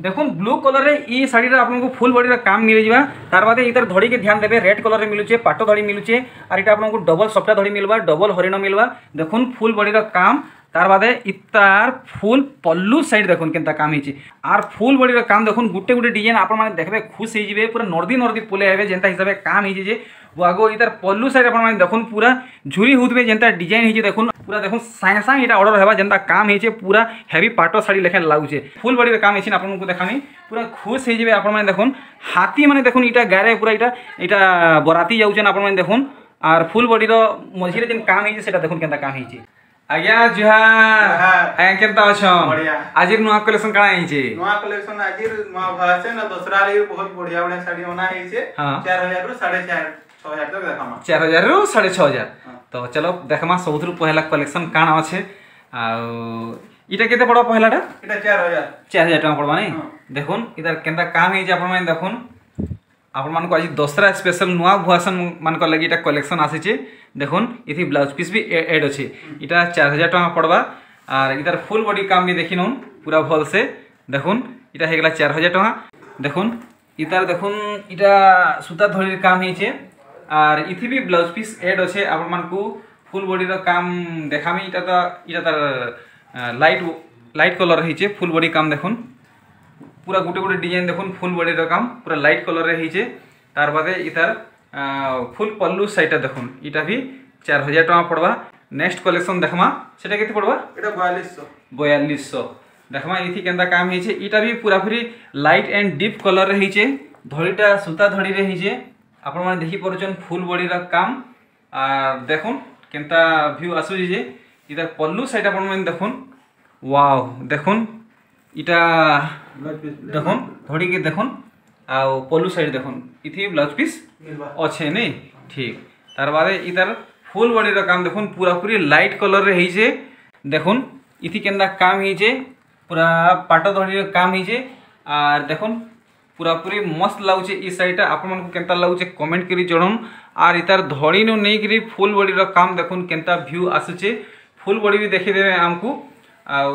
देखो blue colour रे ये साड़ी रे आपन को फुल बॉडी रे काम मिल जावा। तार बाद इधर धड़ी के ध्यान देबे, रेड कलर रे मिलुचे पाटो धड़ी मिलुचे आर इटा आपन को डबल सप्टा धड़ी मिलवा, डबल हरिण मिलवा। देखो फुल बॉडी रे काम। तार बाद इतार फुल पल्लू साइड देखो केनता काम हिची आर फुल बॉडी रे काम देखो गुटे गुटे डिजाइन आपन माने देखबे खुश होई जिवे, पूरा नर्दी नर्दी पुले हेबे जेंता हिसाबे काम हिची जे। वागो इधर पल्लू साइड आपन माने देखो पूरा झुरी हुतबे जेंता डिजाइन हिची देखो पूरा देखो साए साए इटा ऑर्डर हेबा जेंता काम हिचे पूरा हेवी पाटो साड़ी लेखे लागुचे फुल बॉडी रे काम हिची आपन को देखामी पूरा खुश होई जिवे आपन माने देखो। हाथी माने देखो इटा गारे पूरा इटा इटा बराती जाउचन आपन माने देखो आर फुल बॉडी रो मझिरे जेन काम हिची सेटा देखो केनता काम हिची। आज्ञा जुहार आय केनता अछम बढ़िया। आजिर नुवा कलेक्शन काना हिचे, नुवा कलेक्शन आजिर नुवा भासे ना दसरा रे बहुत बढ़िया बढ़िया साड़ी ओना हिचे 4000 रु 4500 तक देखमा, 4000 रु 6500। तो चलो देखमा सबथु पहिला कलेक्शन काना अछे। आ इटा केते पड़ो पहिलाटा, इटा 4000 टका पड़बा नै। देखोन इधर केनता काम हिचे आपन माने देखोन आपन मान को आज दसरा स्पेशल नुआ भुआसन मान को लगी कलेक्शन आसीचे। देखोन इथि ब्लाउज पीस भी एड अच्छे इटा 4000 टका पड़वा। आर इधर फुल बॉडी काम भी देखिन पूरा भल से देखोन इटा हेगला 4000 टका। देखोन इतार देखोन इटा सूता धड़ी काम हिचे आर इथि भी ब्लाउज पीस एड अच्छे आपन मान को फुल बॉडी रो काम देखामी। इटा तार लाइट कलर हिचे फुल बॉडी काम देखोन पूरा गोटे गोटे डिजाइन देखो फुल बॉडी रो काम पूरा लाइट कलर रे हिचे। तार बादे इतार फुल पल्लू साइडा देखो इटा भी 4000 टका पड़वा। नेक्स्ट कलेक्शन देखमा सेटा केते पड़वा, एटा 4200 देखमा। इथि केनता काम हिचे इटा भी पूरा पूरी लाइट एंड डीप कलर रे हिचे, धड़ीटा सूता धड़ी रे हिचे आपन माने देखि परचन फुल बॉडी रो काम। आर देखो केनता व्यू आसु जे इधर पल्लू साइड आपन माने देखो वाओ। देखो इटा देखो धड़ी के देखो आ पल्लू साइड देखो इथि ब्लाउज पीस अच्छे नहीं ठीक। तार बाद इधर फुल बॉडी रो काम देखो पूरा पूरी लाइट कलर रे हिजे। देखो इथि केनता काम हिजे पूरा पाटो धड़ी रो काम हिजे आर देखो पूरा पूरी मस्त लागुचे। ई साइडटा आपन मन को केनता लागुचे कमेंट करी जणन। आर इतार धड़ी नो नै करी फुल बॉडी रो काम देखो केनता व्यू आसुचे, फुल बॉडी भी देखि देबे हमकु। आ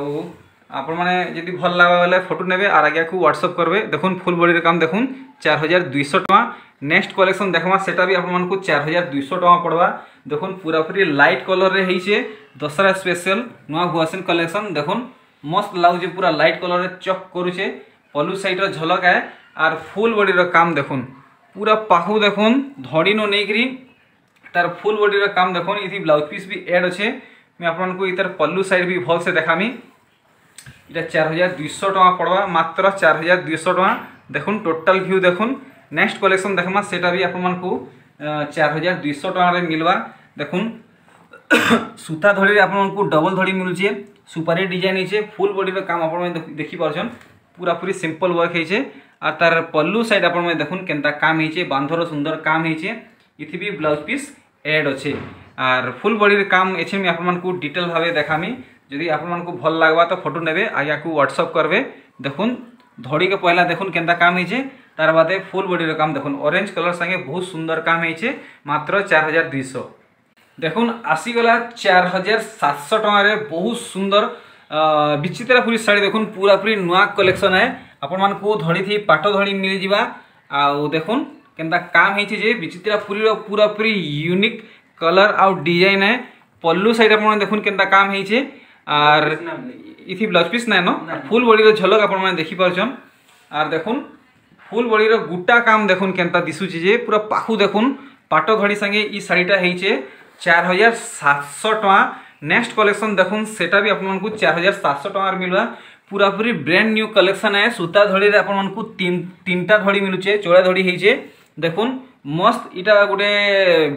आप जदि भल लगा बेले फोटो ने आर आगे को व्हाट्सअप करबे। देखो फुल बॉडी काम देखो 4200 टका। नेक्स्ट कलेक्शन देखमा सेटा भी आपन को 4200 टका पड़वा। देखो पूरा पूरी लाइट कलर रे हिचे दसरा स्पेशल नुआ भुआसन कलेक्शन देखो मस्त लागुचे पूरा लाइट कलर रे चक करुचे, पल्लू साइड रो झलक आए आर फुल बॉडी रो काम देखो पूरा पाखु देखो धड़ी नो नै करी तार फुल बॉडी रो काम देखो। इथि ब्लाउज पीस भी एड अच्छे, मैं आपन को इतर पल्लू साइड भी भल से देखामी। इटा 4200 टका पड़वा, मात्र 4200 टका। देखुन टोटल व्यू देखुन। नेक्स्ट कलेक्शन देखमा सेटा भी आपमन को 4200 टका रे मिलवा। देखुन सूता धड़ी रे आपमन को डबल धड़ी मिलुचे, सुपारी डिजाइन हिचे, फुल बॉडी रे काम आपमन देखि परछन पूरा पूरी सिंपल वर्क हिचे। आ तार पल्लू साइड आपमन देखुन केनता काम हिचे, बांधरो सुंदर काम हिचे। इथि भी ब्लाउज पीस एड अछि आर फुल बॉडी रे काम अछि। मैं आपमन को डिटेल भाबे देखामी, यदि आपमन को भल लागवा तो फोटो नेबे आगे को व्हाट्सअप करबे। देखुन धड़ी के पहला देखुन केनता काम हिचे, तार बादे फुल बॉडी रो काम देखुन ऑरेंज कलर संगे बहुत सुंदर काम हिचे, मात्र 4200। देखुन आसीगला 4700 टका रे बहुत सुंदर बिचित्रपुरी साड़ी देखुन पूरा पूरी नुआ कलेक्शन है। आपन मान को धड़ी थी पाटो धड़ी मिल जिवा। आ देखुन केनता काम हिचे जे बिचित्रपुरी रो पूरा पूरी यूनिक कलर आउ डिजाइन है। पल्लू साइड आपन देखुन केनता काम हिचे आर इथि ब्लाउज पीस ना न फुल बॉडी रो झलक आपन माने देखि परछन। आर देखुन फुल बॉडी रो गुटा काम देखुन केनता दिसुची जे पूरा पाखु देखुन पाटो घड़ी संगे। ई साड़ीटा हेइचे 4700 टका। नेक्स्ट कलेक्शन देखुन सेटा भी आपन को 4700 टका मिलवा, पूरा पूरी ब्रांड न्यू कलेक्शन है। सूता धड़ी रे आपन को तीनटा धड़ी मिलुचे, चोड़ा धड़ी हेइचे देखुन मस्त। इटा गुटे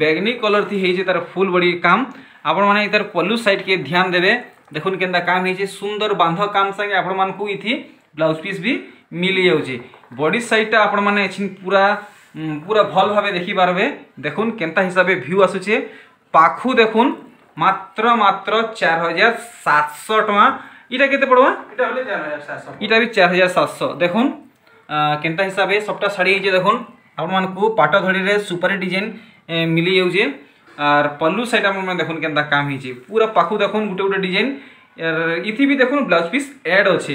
बैगनी कलर थी हेइचे तार फुल बॉडी काम। आपन माने इधर पल्लू साइड के ध्यान देबे। देखो केनता काम हिचे सुंदर बांध काम संगे आपण मान को इथि ब्लाउज पीस भी मिली जाउची। बॉडी साइडटा आपण माने छिन पूरा पूरा भल भाबे देखि पारबे। देखो केनता हिसाबे व्यू आसुचे, पाखु देखो मात्र मात्र 4700 टका। इटा केते पड़वा, इटा होले 4700, इटा भी 4700। देखो केनता हिसाबे सबटा साड़ी हिचे। देखो आपण मान को पाटो धड़ी रे सुपर डिजाइन मिली जाउचे आर पल्लू साइड में देखो केनता काम हिचे पूरा पाखु देखो गुटे गुटे डिजाइन। इथि भी देखो ब्लाउज पीस एड अच्छे।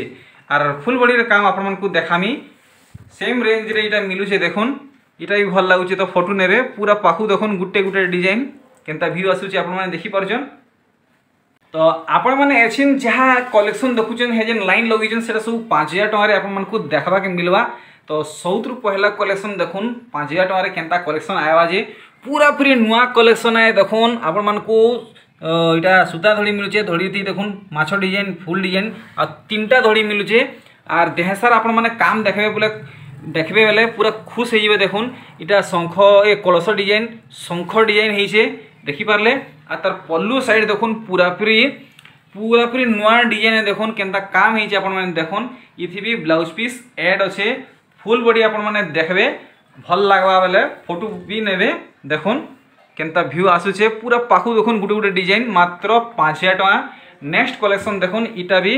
आर फुल बॉडी काम आपमनकु देखामी सेम रेंज रे इटा मिलुचे देखुन इटा भी भल लागुचे। तो फोटो नेरे पूरा पाखु देखुन गुटे गुटे डिजाइन केनता व्यू आसुचे आपन माने देखि परछन। तो आपण माने एछिन जहा कलेक्शन देखुचन हे जेन लाइन लगैछन सेटा सब 5000 टका रे आपमनकु देखबा के मिलवा। तो सौतरु पहला कलेक्शन देखुन 5000 टका रे केनता कलेक्शन आयवा जे पूरा पूरी नुआ कलेक्शन आए देखुन आपण मानकु इटा सूता धड़ी मिलुचे। धड़ी थी देखुन माछो डिजाइन फुल डिजाइन आ तीनटा धड़ी मिलुचे आर देहसार आपण माने काम देखबे बोले देखबे बेले पूरा खुश हो जिवे देखुन। इटा शंख ए कलश डिजाइन शंख डिजाइन हेइसे देखि पारले आ तार पल्लू साइड देखुन पूरा पूरी नुआ डिजाइन देखुन केनता काम हेइसे आपण माने देखुन। इथि भी ब्लाउज पीस ऐड अछे फुल बॉडी आपण माने देखबे भल लागबा बेले फोटो भी नेबे देखुन केनता व्यू आसुचे पूरा पाखु देखुन गुटे गुटे डिजाइन मात्र 5000 टका। नेक्स्ट कलेक्शन देखुन इटा भी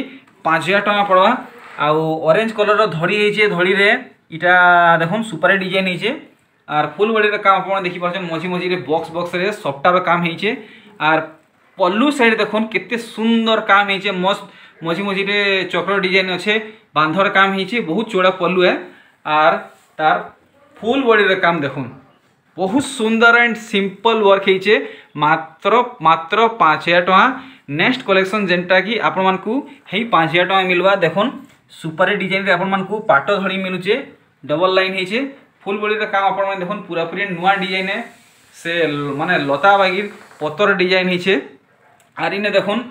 5000 टका पड़वा आउ ऑरेंज कलर धड़ी हेइचे धड़ी रे इटा देखुन सुपर डिजाइन हेइचे आर फुल बॉडी रे काम अपन देखि परछन मझी मझी रे बॉक्स रे सफ्टा रे काम हेइचे आर पल्लू साइड देखुन केते सुंदर काम हेइचे मस्त मझी मझी रे चक्र डिजाइन अछे बांधर काम हेइचे बहुत चौड़ा पल्लू है आर तार फुल बॉडी रे काम देखुन बहुत सुंदर एंड सिंपल वर्क है मात्र 5000 टका। नेक्स्ट कलेक्शन जेनटा कि आपण मानकू हे 5000 टका मिलवा देखन सुपर डिजाइन रे आपण मानकू पाटो धड़ी मिलुचे डबल लाइन है फुल बॉडी रे काम आपण मान देखन पूरा पूरी नुवा डिजाइन है से माने लता बागिर पत्तर डिजाइन है आर इने देखन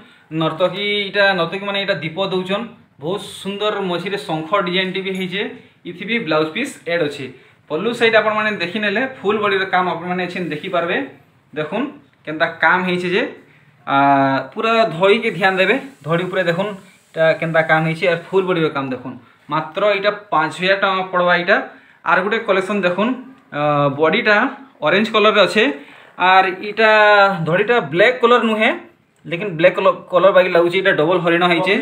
नर्तकी माने इटा दीप दउचन बहुत सुंदर मछी रे शंख डिजाइन टी भी है इथि भी ब्लाउज पीस ऐड अछि पल्लू साइड आपण माने देखि नेले फुल बॉडी रे काम आपण माने छिन देखि पारबे देखुन केनता काम हेइछे जे पूरा धड़ी के ध्यान देबे धड़ी ऊपर देखुन केनता काम हेइछे और फुल बॉडी रे काम देखुन मात्र इटा 5000 टका पड़वा। इटा आर गुटे कलेक्शन देखुन बॉडीटा ऑरेंज कलर रे अछि आर इटा धड़ीटा ब्लैक कलर नुहे लेकिन ब्लैक कलर बाकी लागुचे इटा डबल हरिण हेइछे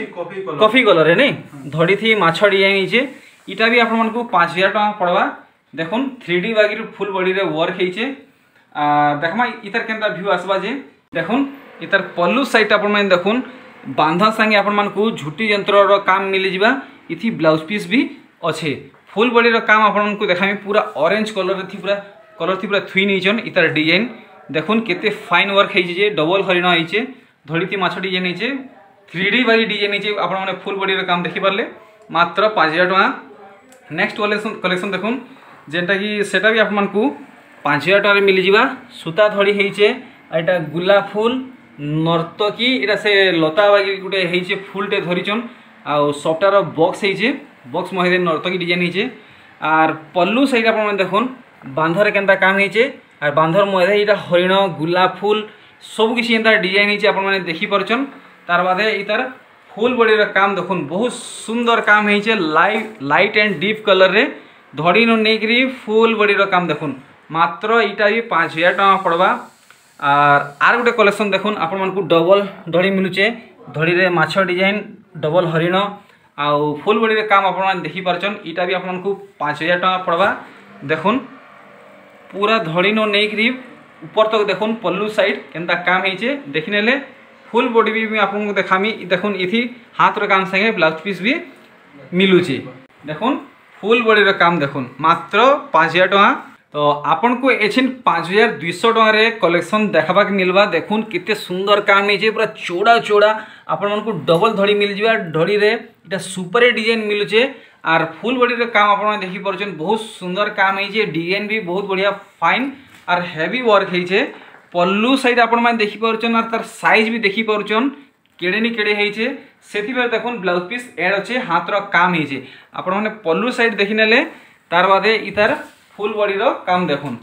कॉफी कलर रे नै धड़ी थी माछ डिजाइन हेइछे इटा भी आपण मानकू 5000 टका पड़वा देखुन 3D बागी फुल बॉडी रे वर्क हेइचे देखमा इतर केनता व्यू आसबा जे देखुन इतर पल्लू साइड आपन माने देखुन बांधा संगे आपन मान को झुटी यंत्र रो काम मिलि जिबा इथि ब्लाउज पीस भी अछे फुल बॉडी रो काम आपन मान को देखामी पूरा ऑरेंज कलर रे थी पूरा थुई निजन इतर डिजाइन देखुन केते फाइन वर्क हेइचे जे डबल हरिण हेइचे धड़ी ती माछ डिजाइन हेइचे 3D बागी डिजाइन हेइचे आपन माने फुल बॉडी रो काम देखि परले मात्र 5000 टका। नेक्स्ट कलेक्शन देखुन जेनटा कि सेटा भी आपमनकू 5000 टका रे मिलि जिबा सूता धड़ी हेइचे एटा गुलाब फूल नर्तकी एटा से लता बागी गुटे हेइचे फुलटे धरिचन आ सफ्टार बॉक्स हेइचे बॉक्स महे नर्तकी डिजाइन हेइचे आर पल्लू साइड आपमन देखुन बांधर केनता काम हेइचे आर बांधर महे एटा हरिण गुलाब फूल सब किछि एनता डिजाइन हेइचे आपन माने देखि परछन। तार बादे इतर फुल बॉडी रे काम देखुन बहुत सुंदर काम हेइचे लाइट एंड डीप कलर रे धड़ी नु नेकरी फुल बॉडी रो काम देखुन मात्र इटा भी 5000 टका पड़वा। आर गोटे कलेक्शन देखुन आपण मानकू डबल धड़ी मिलुचे धड़ी रे माछो डिजाइन डबल हरिण आ फुल बॉडी रे काम आपण मान देखि परछन इटा भी आपण मानकू 5000 टका पड़वा देखुन पूरा धड़ी नु नेकरी ऊपर तक देखुन पल्लू साइड केनता काम हेइचे देखिनेले फुल बॉडी भी आपण को देखामी देखुन इथि हाथ रो काम संगे ब्लाउज पीस भी मिलुचे देखुन फुल बॉडी रे काम देखुन मात्र 5000 टका। तो आपन को एछिन 5200 टका रे कलेक्शन देखबा के मिलबा देखुन किते सुंदर काम हे जे पूरा चौड़ा चौड़ा आपन मन को डबल धड़ी मिल जिवा धड़ी रे इटा सुपर डिजाइन मिलु जे आर फुल बॉडी रे काम आपन देखि परछन बहुत सुंदर काम हे जे डिजाइन भी बहुत बढ़िया फाइन आर हेवी वर्क हे जे पल्लू साइड आपन मान देखि परछन आर तार साइज भी देखि परछन केड़े नी केड़े हे जे सेथि बेर देखुन ब्लाउज पीस एड अछि हाथ रो काम हे जे आपण माने पल्लू साइड देखिनेले तार बादे इतर फुल बॉडी रो काम देखुन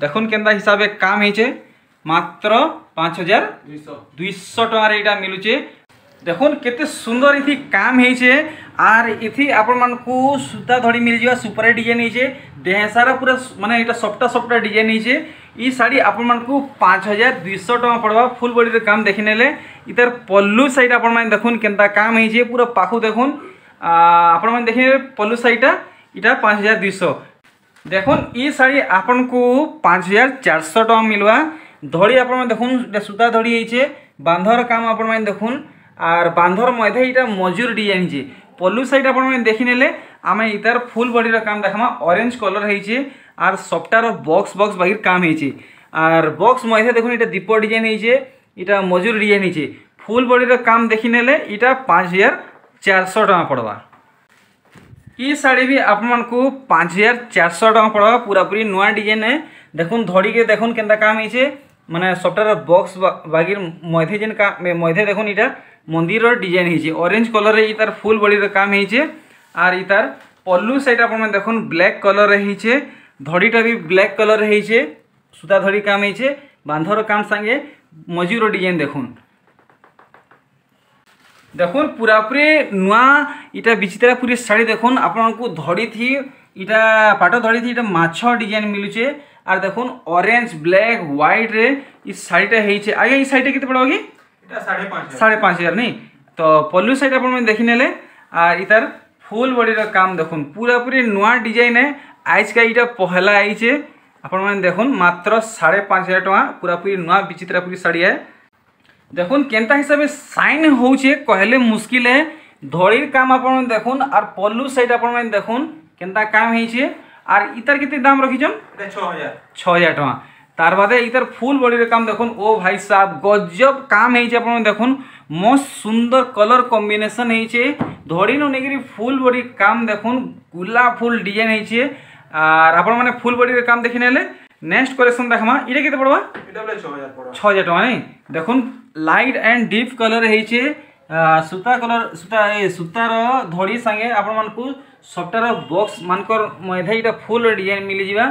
देखुन केनता हिसाबे काम हे जे मात्र 5200 टका रे इटा मिलुचे देखुन केते सुंदर इथि काम हे जे आर इथि आपण मानकू सूता धड़ी मिल जिवा सुपर डिजाइन हे जे देह सारा पूरा माने इटा सफ्टा डिजाइन हे जे ई साड़ी आपण मानकू 5200 टका पड़वा फुल बॉडी रे काम देखिनेले इतर पल्लू साइड आपण माने देखुन केनता काम हे जे पूरा पाखु देखुन आपण माने देखिने पल्लू साइडटा इटा 5200 देखुन ई साड़ी आपण को 5400 टका मिलवा धड़ी आपण माने देखुन इटा सूता धड़ी हेइचे बांधर काम आपण माने देखुन आर बांधर मधे इटा मजूर डिजाइन जे पलू साइड आपने देखने आम इतार फुल बॉडी काम देखा ऑरेंज कलर होइए आर सप्टार बक्स बक्स बाहर काम होइए आर बक्स मध्य देखो ये दीप डिजाइन होइए इटा मजूर डिजाइन होइए फुल बॉडी काम देखने इटा 5400 टका पड़वा। ये साड़ी भी आप 5400 टका पड़वा पूरा पूरी नुआ डिजाइन है देखुन धरिके देखुन केनता काम होइए माने सप्टार बक्स बागिर मधे जेन काम मधे देखुन इटा मंदिर डिजाइन होइए ऑरेंज कलर रे इतार फुल बॉडी काम होइए आर इतार पल्लू साइड आपने देखुन ब्लैक कलर होइए धड़ीटा भी ब्लैक कलर होइए सूता धड़ी काम होइए बांधर काम संगे मजूर डिजाइन देखुन देखुन पूरापूरी नुआ इटा बिचित्रापुरी साड़ी देखुन आपको धड़ी थी इटा पाट धड़ी थी इटा माछ डिजाइन मिलूचे आर देखुन ऑरेंज ब्लैक व्हाइट रे इस साड़ीटा होइए। आगे ये साड़ीटा कितने पड़वा कि इटा 5500 नहीं तो पल्लू साइड आपने देखने आर इतार फुल बॉडी काम देखुन पूरापूरी नुआ डिजाइन है आज का इटा पहला आईचे आपने देखुन मात्र 5500 टका पूरापूरी नुआ बिचित्रापुरी साड़ी है देखुन केनता हिसाब से साइन होचे कहले मुश्किल है धड़ीर काम आपने देखुन आर पल्लू साइड आपने देखुन केनता काम होइए आर इतार कितने दाम रखीछन 6000 टका तार बादे इतार फुल बॉडी काम देखुन ओ भाई साहब गजब काम होइए आपने देखुन मस्त सुंदर कलर कम्बिनेसन होइए धड़ी नु नेगिरी फुल बॉडी काम देखुन गुलाब फुल डिजाइन होइए आर आप मैंने फुल बॉडी काम देखी ने नेक्स्ट कलेक्शन देखमा इटा केते पड़वा 6000 टका नहीं देखुन लाइट एंड डीप कलर होइए सूता कलर सूतार धड़ी संगे आपको सप्टार बॉक्स मानकर मधे इटा फुल डिजाइन मिली जावा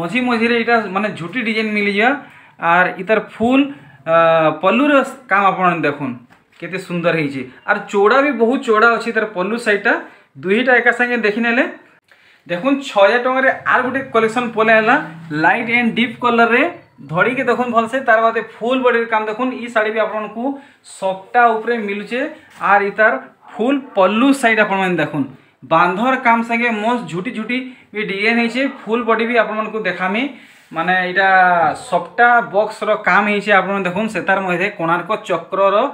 मझी मझी इटा माने झुटी डिजाइन मिली जावा आर इतार फुल पल्लूर काम आपन देखुन केते सुंदर होइए आर चौड़ा भी बहुत चौड़ा अछि इतार पल्लू साइडटा दुईटा एका संगे देखी ने देखुन 6000 टंगे आर गोटे कलेक्शन पले आला लाइट एंड डीप कलर रे धड़ी के देखुन भल से तार बादे फुल बॉडी काम देखुन ई साड़ी भी आपनकू सप्टा ऊपर मिलुचे आर इतार फुल पल्लू साइड आपन देखुन बांधर काम संगे मस्त झुटी झुटी भी डिजाइन होइए फुल बॉडी भी आपनकू देखामी माने इटा सप्टा बॉक्स रो काम होइए आपन देखुन सेतार मधे कोणार्क चक्र रो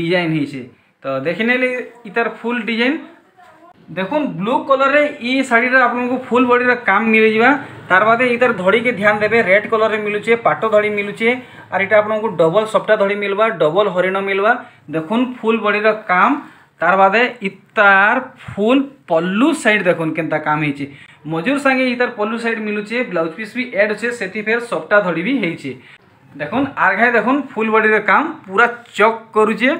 डिजाइन होइए तो देखिनेले इतार फुल डिजाइन देखो ब्लू कलर रे ई साड़ी रे आपको फुल बॉडी रे काम मिल जावा तार बादे इधर धड़ी के ध्यान देबे रेड कलर रे मिलुचे पाट धड़ी मिलुचे आर इटा आपको डबल सप्टा धड़ी मिलवा डबल हरिण मिलवा देखो फुल बॉडी रे काम तार बादे इतार फुल पल्लू साइड देखो केनता काम होइए मजूर संगे इतार पल्लू साइड मिलुचे ब्लाउज पीस भी एड होचे सेति फेर सप्टा धड़ी भी होइए देखो आर घाय देखो फुल बॉडी रे काम पूरा चक करूचे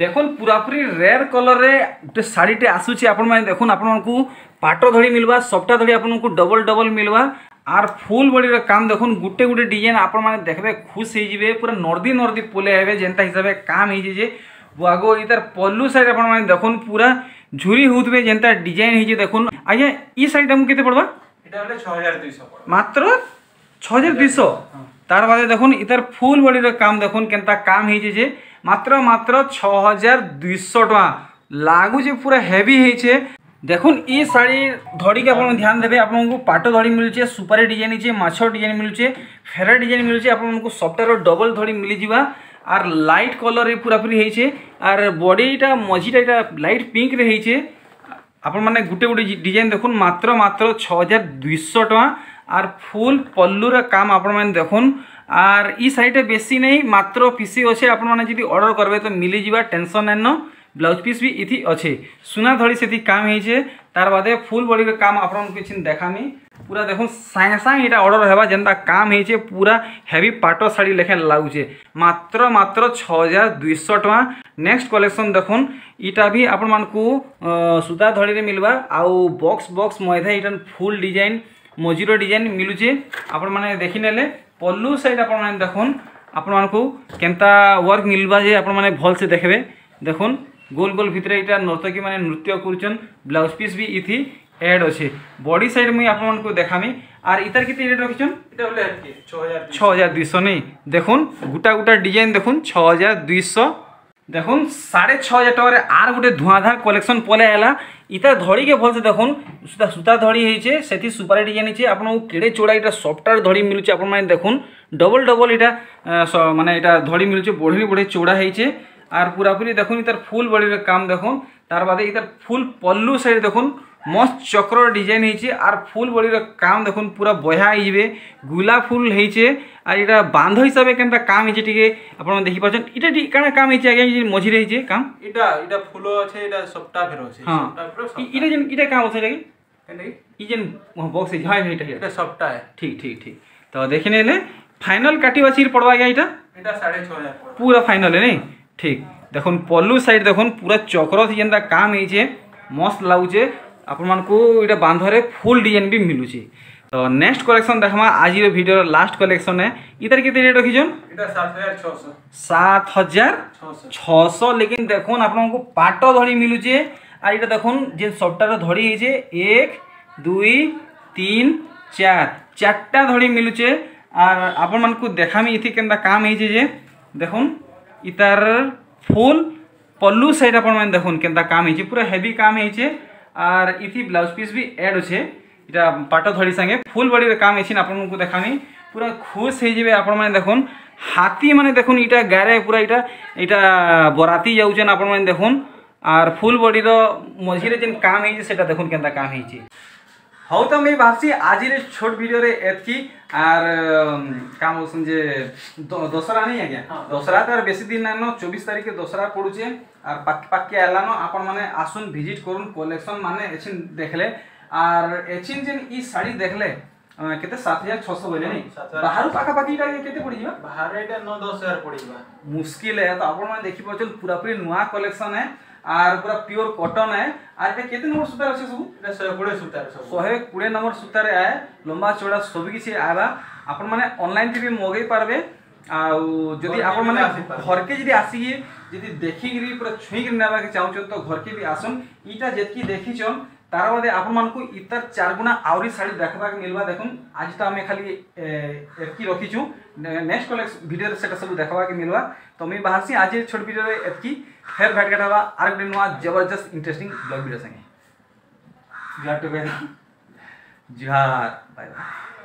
देखो पूरापूरी रेड कलर रे गोटे साड़ीटे आसूचे आपने देखो आपको पाट धड़ी मिलवा सप्टा धड़ी आपको डबल डबल मिलवा आर फुल बॉडी रे काम देखो गुटे गुटे डिजाइन आपण मैंने देखबे खुश होइए पूरा नर्दी नर्दी पोले आए जेनता हिसाब से काम होइए आगो इतार पल्लू साइड आपने देखो पूरा झुरी होते जेनता डिजाइन होइए देखो आज्ञा ई साइड आमको केते पड़वा इटा 6200 मात्र 6200 तार बादे देखो इतार फुल बॉडी रे काम देखो केनता काम होइए मात्र मात्र 6200 टका लगुचे पूरा हेवी होइए देखुन ई साड़ी धड़ी के आपन ध्यान देबे आपन को पाटो धड़ी मिलुचे सुपारी डिजाइन होइए माछो डिजाइन मिलुचे फेरा डिजाइन मिलुचे आपन को सप्टार डबल धड़ी मिली जावा आर लाइट कलर रे पूरा पूरी होइए आर बॉडीटा मझीटा लाइट पिंक रे होइए आपन माने गुटे गुटे डिजाइन देखुन मात्र मात्र 6200 टका आर फुल पल्लू रे काम आपन माने देखुन आर ई साइड बेसी नहीं मात्र पीसी अच्छे आप ऑर्डर करबे तो मिली जावा टेंशन नहीं न ब्लाउज पीस भी इति अच्छे सुना धड़ी से काम होइए तार बादे फुल बॉडी रे काम आपन किछ देखामी पूरा देखो साए साए इटा ऑर्डर हेबा जेनता काम होइए पूरा हेवी पाटो साड़ी लेखे लागुचे मात्र मात्र 6200 टका। नेक्स्ट कलेक्शन देखो इटा भी आपन मानकू सूता धड़ी रे मिलवा आउ बॉक्स बॉक्स मधे इटा फुल डिजाइन मजूर डिजाइन मिलुचे आपन माने देखिनेले पल्लू साइड आपने देखुन आपको केनता वर्क मिलवा जे आपने भल से देखबे देखुन गोल गोल भितर इटा नर्तकी माने नृत्य करुचन ब्लाउज पीस भी इथि एड अच्छे बॉडी साइड मुई आपको देखामी आर इतार कितने रेट रखिछन इटा बोले 6200 नहीं देखुन गुटा गुटा डिजाइन देखुन 6200 देखुन 6500 टका आर गोटे धुआंधार कलेक्शन पले आला इता धड़ी के भल से देखुन सूता धड़ी होइए सेति सुपारी डिजाइन होइए आपन केड़े चौड़ा इटा सप्टार धड़ी मिलुचे आपन माने देखुन डबल डबल इटा माने इटा धड़ी मिलुचे बढ़े बढ़े चौड़ा होइए आर पूरापूरी देखुन इतार फुल बॉडी रे काम देखुन तार बाद इधर फुल पल्लू साइड देखुन मस्त चक्र डिजाइन होइछे आर फुल बॉडी रो काम देखुन पूरा बया आइबे गुलाब फुल होइछे आर इटा बांध हिसाब से केनता काम होइछे ठीके आपन देखि पाछन इटा काना काम होइछे आगे मझी रे होइछे काम इटा इटा फुल होइछे इटा सप्ता फेर होइछे सप्ता फेर इटा जन इटा काम होइछे रे इ जन बॉक्स है हां इटा इटा सप्ता है ठीक ठीक ठीक तो देखिने ले फाइनल काटिवा सिर पड़वा गया इटा इटा 6500 पूरा फाइनल है नहीं ठीक देखो पल्लू साइड देखो पूरा चक्र थी जेनता काम होइछे मस्त लागुचे आपण मानकू इटा बांधरे फुल डिजाइन भी मिलुची। तो नेक्स्ट कलेक्शन देखमा आज वीडियो लास्ट कलेक्शन है इधर केते रेट रखिजन इटा 7600 7600 लेकिन देखोन आपण को पाटो धड़ी मिलुची आ इटा देखोन जे सॉफ्टवेयर धड़ी हे जे 1 2 3 4 चारटा धड़ी मिलुचे आर आपण मानकू देखामी इथि केनता काम हे जे देखोन इतार फुल पल्लू साइड आपण मान देखोन केनता काम हे जे पूरा हेवी काम हे जे आर इथि ब्लाउज पीस भी ऐड होछे इटा पाटो धड़ी संगे फुल बॉडी रे काम एछिन आपन को देखामी पूरा खुश हे जेबे आपन माने देखोन हाथी माने देखोन इटा गारे पूरा इटा इटा बराती जाउछन आपन माने देखोन आर फुल बॉडी रो मझी रे जेन काम हे जे सेटा देखोन केनता काम हे जे हौ त मैं भाबसी आज रे छोट वीडियो रे एतकी आर काम होसन जे दशहरा नहीं आज्ञा दशहरा तार बेसी दिन न 24 तारीख के दशहरा पड़ुचे आर पाक्के एलानो आपन माने आसुन विजिट करून कलेक्शन माने एछिन देखले आर एछिन जेन ई साड़ी देखले केते 7600 बोले नहीं बाहर पाका पाकी केते पड़ी जीवा बाहर एटा 9-10000 पड़ी जीवा मुश्किल है। तो आपन माने देखि पछन पूरा पूरी नया कलेक्शन है आर पूरा प्योर कॉटन है आर केते नंबर सुतार अछि सब 120 सुतार सब 120 नंबर सुतार आए लंबा चौड़ा सब किछि आबा आपन माने ऑनलाइन टिबी मगै पारबे आ जदी आपन माने घर के जदी आसीए जदी देखि गिरी पूरा छुई गिरी नाबा के चाहौ तो घर के भी आसन इटा जेतकी देखिछन तार बादे आपन मानकू इतर चार गुना आवरी साड़ी देखबा के मिलबा देखुन आज तो हमें खाली एतकी रखिछु नेक्स्ट कलेक्शन वीडियो सेटा सब देखबा के मिलबा। तो मैं बाहर से आज छोट वीडियो रे एतकी फेर भेट गटावा आर दिन नुआ जबरदस्त इंटरेस्टिंग ब्लॉग वीडियो संगे जोहार टुगेदर जोहार बाय बाय।